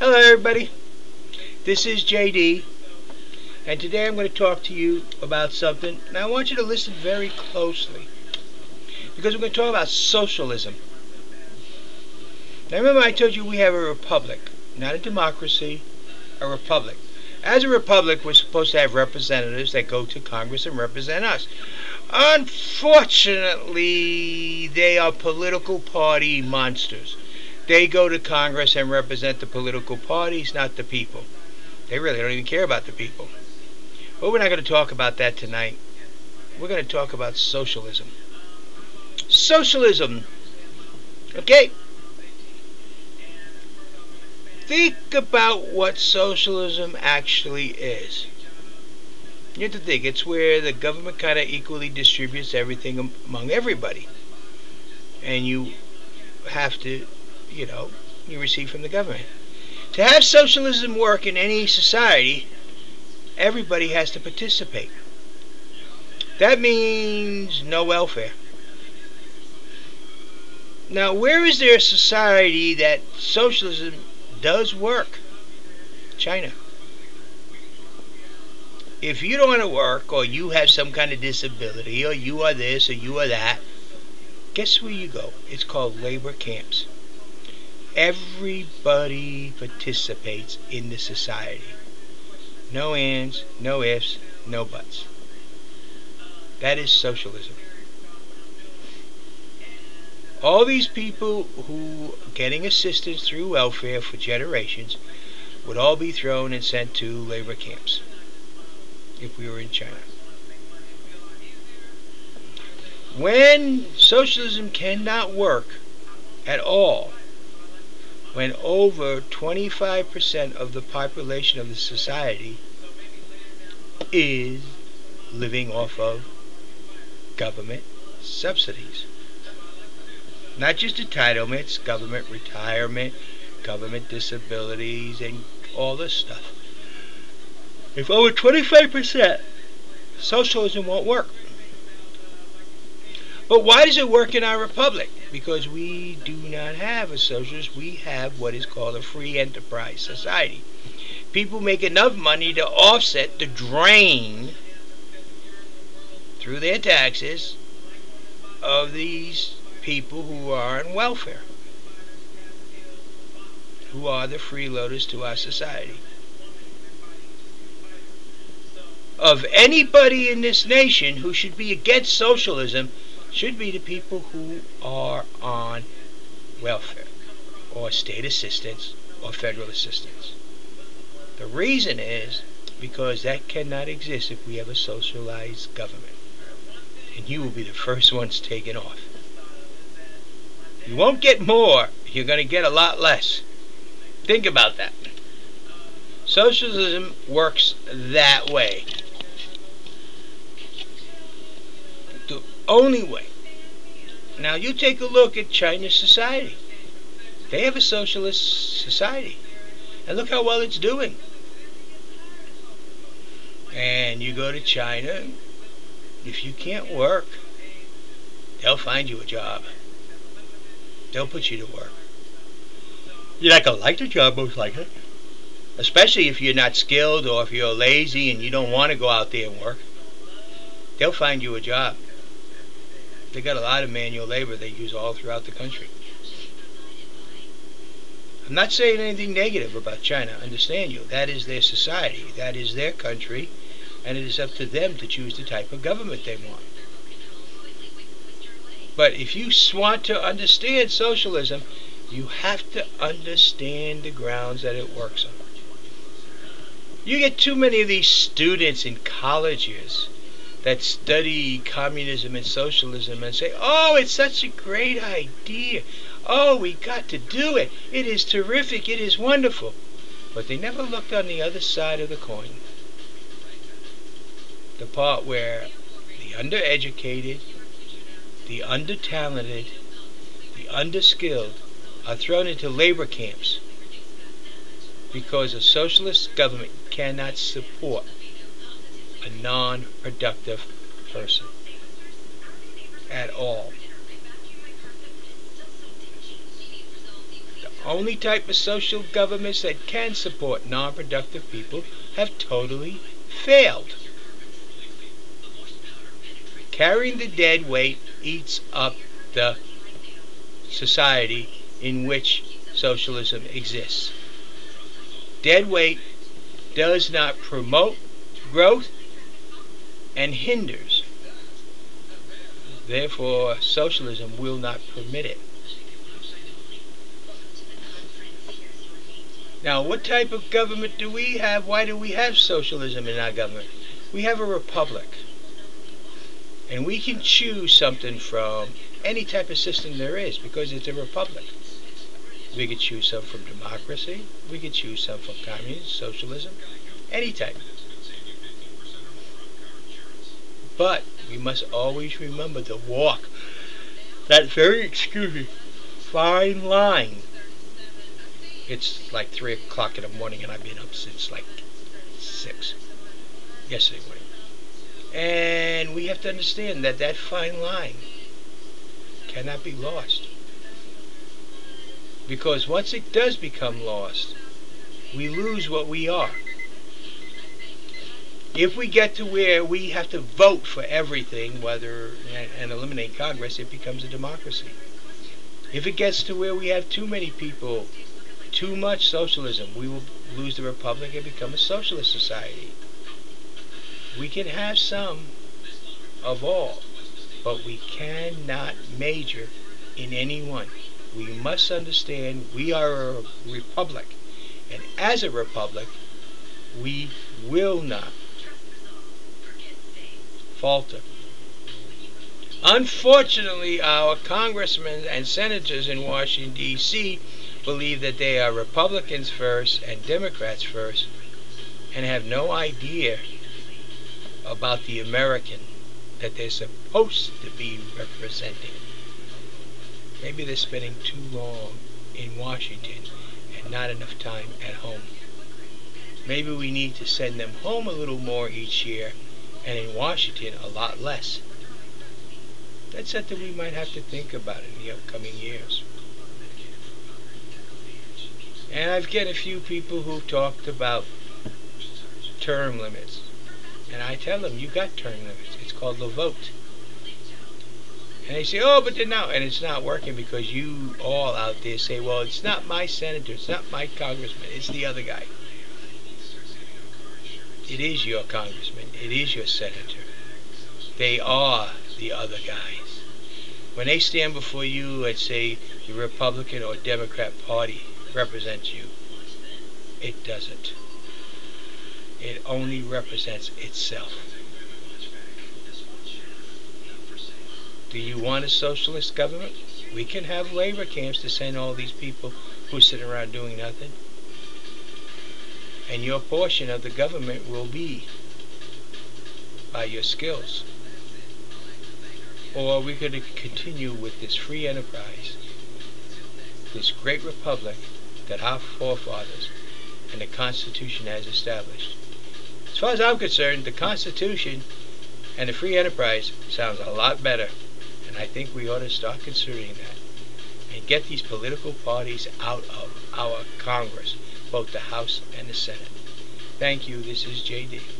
Hello everybody, this is JD, and today I'm going to talk to you about something, and I want you to listen very closely, because we're going to talk about socialism. Now remember I told you we have a republic, not a democracy, a republic. As a republic we're supposed to have representatives that go to Congress and represent us. Unfortunately, they are political party monsters. They go to Congress and represent the political parties, not the people. They really don't even care about the people. But we're not going to talk about that tonight. We're going to talk about socialism. Socialism. Okay? Think about what socialism actually is. You have to think. It's where the government kind of equally distributes everything among everybody. And you have to... you know, you receive from the government. To have socialism work in any society, everybody has to participate. That means no welfare. Now, where is there a society that socialism does work? China. If you don't want to work, or you have some kind of disability, or you are this, or you are that, guess where you go? It's called labor camps. Everybody participates in the society. No ands, no ifs, no buts. That is socialism. All these people who are getting assistance through welfare for generations would all be thrown and sent to labor camps if we were in China. When socialism cannot work at all, when over 25% of the population of the society is living off of government subsidies. Not just entitlements, government retirement, government disabilities, and all this stuff. If over 25%, socialism won't work. But why does it work in our republic? Because we do not have a socialist. We have what is called a free enterprise society. People make enough money to offset the drain through their taxes of these people who are on welfare, who are the freeloaders to our society. Of anybody in this nation who should be against socialism, should be the people who are on welfare or state assistance or federal assistance. The reason is because that cannot exist if we have a socialized government, and you will be the first ones taken off. You won't get more, you're going to get a lot less. Think about that. Socialism works that way. Only way. Now you take a look at China's society. They have a socialist society, and look how well it's doing. And you go to China, if you can't work, they'll find you a job. They'll put you to work. You're not going to like the job, most likely. Especially if you're not skilled, or if you're lazy and you don't want to go out there and work. They'll find you a job. They got a lot of manual labor they use all throughout the country. I'm not saying anything negative about China. Understand you. That is their society. That is their country. And it is up to them to choose the type of government they want. But if you want to understand socialism, you have to understand the grounds that it works on. You get too many of these students in colleges that study communism and socialism and say, oh, it's such a great idea. Oh, we got to do it. It is terrific. It is wonderful. But they never looked on the other side of the coin. The part where the undereducated, the undertalented, the underskilled are thrown into labor camps because a socialist government cannot support a non-productive person at all. The only type of social governments that can support non-productive people have totally failed. Carrying the dead weight eats up the society in which socialism exists. Dead weight does not promote growth and hinders. Therefore, socialism will not permit it. Now, what type of government do we have? Why do we have socialism in our government? We have a republic. And we can choose something from any type of system there is, because it's a republic. We could choose some from democracy, we could choose some from communism, socialism, any type. But we must always remember to walk that very, fine line. It's like 3 o'clock in the morning and I've been up since like 6 yesterday morning. And we have to understand that that fine line cannot be lost. Because once it does become lost, we lose what we are. If we get to where we have to vote for everything, whether and eliminate Congress, it becomes a democracy. If it gets to where we have too many people, too much socialism, we will lose the republic and become a socialist society. We can have some of all, but we cannot major in any one. We must understand we are a republic, and as a republic, we will not falter. Unfortunately, our congressmen and senators in Washington, D.C. believe that they are Republicans first and Democrats first, and have no idea about the American that they're supposed to be representing. Maybe they're spending too long in Washington and not enough time at home. Maybe we need to send them home a little more each year, and in Washington a lot less. That's something we might have to think about in the upcoming years. And I've got a few people who talked about term limits. And I tell them, you got term limits. It's called the vote. And they say, oh, but they're not. And it's not working because you all out there say, well, it's not my senator, it's not my congressman, it's the other guy. It is your congressman, it is your senator. They are the other guys. When they stand before you and say the Republican or Democrat Party represents you, it doesn't. It only represents itself. Do you want a socialist government? We can have labor camps to send all these people who sit around doing nothing. And your portion of the government will be by your skills. Or we're going to continue with this free enterprise, this great republic that our forefathers and the Constitution has established. As far as I'm concerned, the Constitution and the free enterprise sounds a lot better, and I think we ought to start considering that and get these political parties out of our Congress, both the House and the Senate. Thank you. This is J.D.